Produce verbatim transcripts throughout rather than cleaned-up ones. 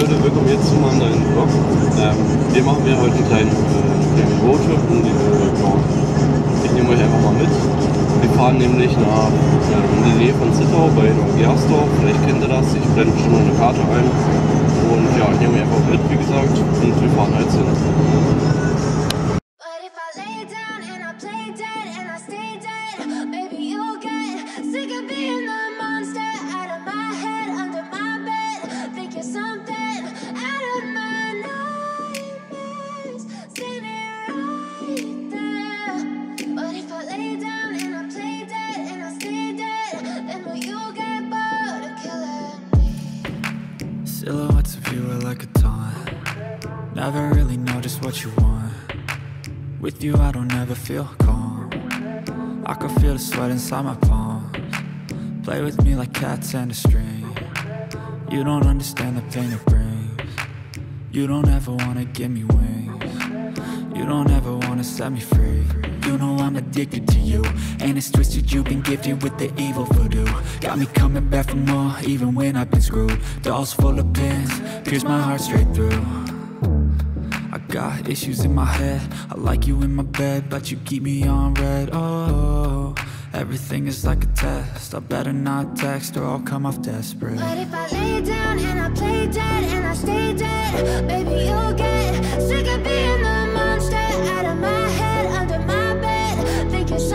Leute, willkommen jetzt zu meinem neuen Vlog. Ähm, wir machen ja heute einen kleinen, äh, kleinen Roadtrip um die Neugersdorf. Ich nehme euch einfach mal mit. Wir fahren nämlich nach äh, in die Nähe von Zittau bei Neugersdorf. Vielleicht kennt ihr das, ich blende schon mal eine Karte ein. Und ja, ich nehme euch einfach mit, wie gesagt, und wir fahren jetzt hin. Silhouettes of you are like a taunt. Never really know just what you want. With you I don't ever feel calm. I can feel the sweat inside my palms. Play with me like cats and a string. You don't understand the pain it brings. You don't ever wanna give me wings. You don't ever wanna set me free. You know I'm addicted to you, and it's twisted, you've been gifted with the evil voodoo. Got me coming back for more, even when I've been screwed. Dolls full of pins, pierce my heart straight through. I got issues in my head, I like you in my bed, but you keep me on red. Oh, everything is like a test, I better not text or I'll come off desperate. But if I lay down and I play dead and I stay dead, baby you'll get sick of being the monster out of my head. If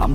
I'm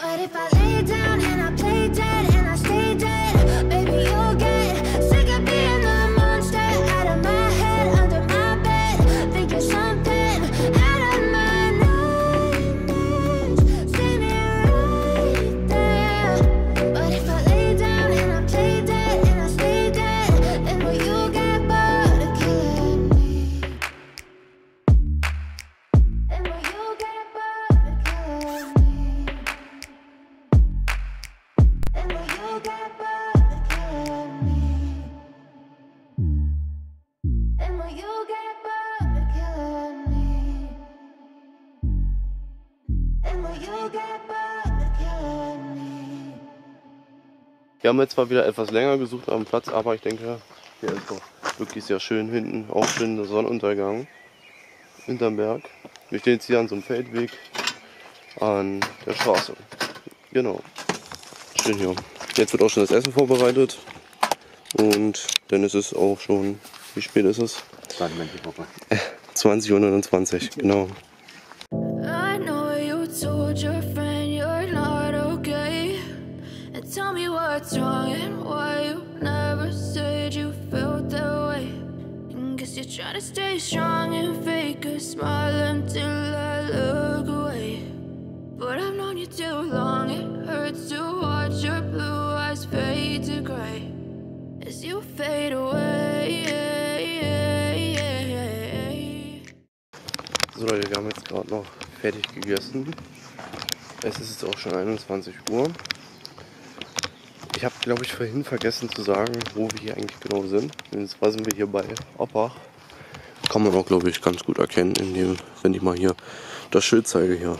But if I lay down and I play dead and I stay dead, baby you'll get sick of being the monster out of my head, under my bed. Think you're something out of my nightmares. See me right there. But if I lay down and I play dead and I stay dead, then will you get bored of killing me? Then will you get bored of killing me? Then will you get bored of killing me? Then will you get bored of killing me? Then will you get bored of killing me? Wir haben jetzt zwar wieder etwas länger gesucht am Platz, aber ich denke, hier ist doch wirklich sehr schön hinten, auch schön der Sonnenuntergang hinterm Berg. Wir stehen jetzt hier an so einem Feldweg an der Straße. Genau. Schön hier. Jetzt wird auch schon das Essen vorbereitet. Und dann ist es auch schon, wie spät ist es? zwanzig Uhr neunundzwanzig, genau. I know you told your friend you're not okay. And tell me what's wrong and why you never said you felt that way. And guess you're trying to stay strong and fake a smile until I look away. But I've known you too long, it hurts to watch your blue eyes fade to gray as you fade away. So Leute, wir haben jetzt gerade noch fertig gegessen. Es ist jetzt auch schon einundzwanzig Uhr. Ich habe, glaube ich, vorhin vergessen zu sagen, wo wir hier eigentlich genau sind. Jetzt sind wir hier bei Oppach. Kann man auch, glaube ich, ganz gut erkennen, indem, wenn ich mal hier das Schild zeige hier.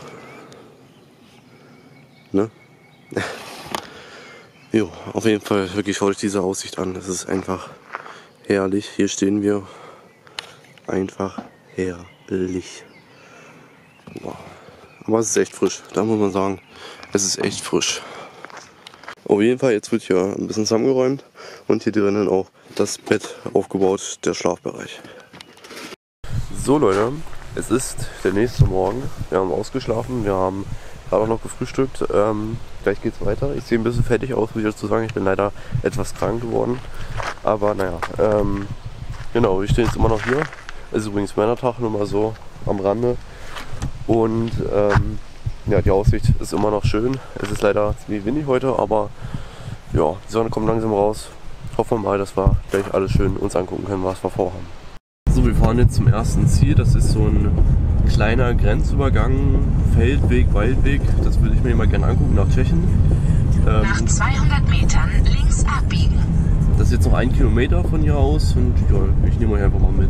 Ne? Jo, auf jeden Fall, wirklich, schaut euch diese Aussicht an. Das ist einfach herrlich. Hier stehen wir. Einfach herrlich. Boah. Aber es ist echt frisch, da muss man sagen, es ist echt frisch. Auf jeden Fall, jetzt wird hier ein bisschen zusammengeräumt und hier drinnen auch das Bett aufgebaut, der Schlafbereich. So Leute, es ist der nächste Morgen, wir haben ausgeschlafen, wir haben gerade auch noch gefrühstückt, ähm, gleich geht's weiter. Ich sehe ein bisschen fertig aus, muss ich dazu sagen, ich bin leider etwas krank geworden, aber naja, ähm, genau, wir stehen jetzt immer noch hier. Es ist übrigens Männertag, nur mal so am Rande. Und ähm, ja, die Aussicht ist immer noch schön. Es ist leider ziemlich windig heute, aber ja, die Sonne kommt langsam raus. Hoffen wir mal, dass wir gleich alles schön uns angucken können, was wir vorhaben. So, wir fahren jetzt zum ersten Ziel. Das ist so ein kleiner Grenzübergang, Feldweg, Waldweg. Das würde ich mir mal gerne angucken, nach Tschechien. Ähm, nach zweihundert Metern links abbiegen. Das ist jetzt noch ein Kilometer von hier aus und ja, ich nehme euch einfach mal mit.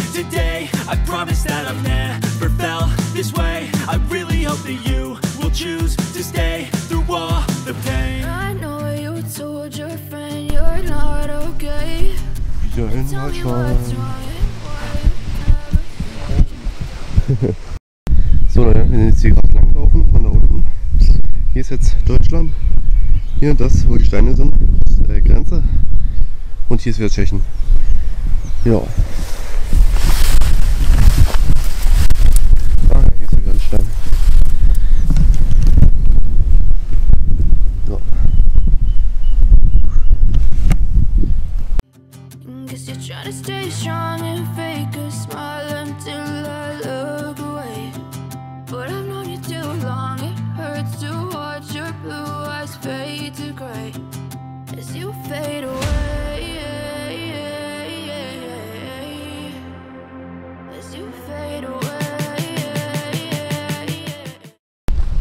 Wieder in Deutschland. So Leute, wir sind jetzt hier gerade lang gelaufen von da unten. Hier ist jetzt Deutschland. Hier das, wo die Steine sind, das ist die Grenze. Und hier ist wieder Tschechien. Ja.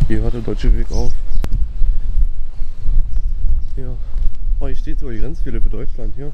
Hier hört der deutsche Weg auf. Ja. Oh, hier steht sogar die Grenzwelle für Deutschland hier. Ja.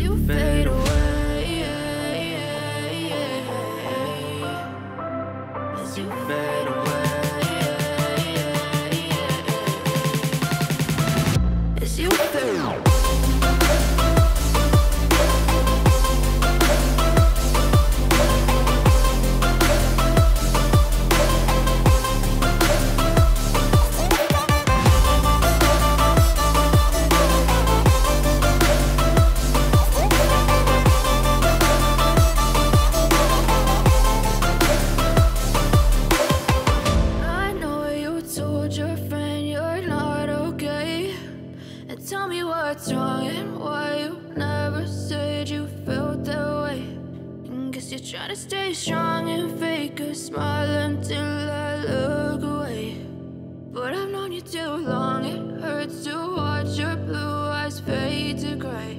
You fade away. told your friend you're not okay, and tell me what's wrong and why you never said you felt that way. And guess you're trying to stay strong and fake a smile until I look away. But I've known you too long, it hurts to watch your blue eyes fade to gray.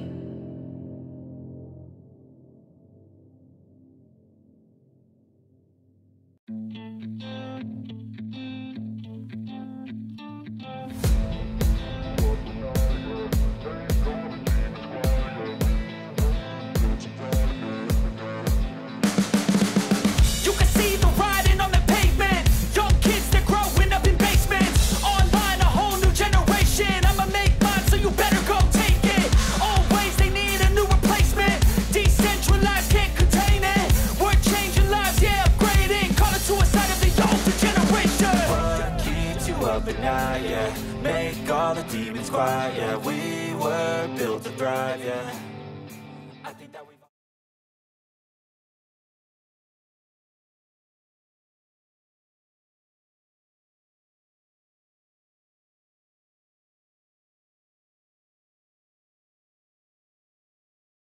Make all the demons quiet, yeah. We were built to thrive, yeah.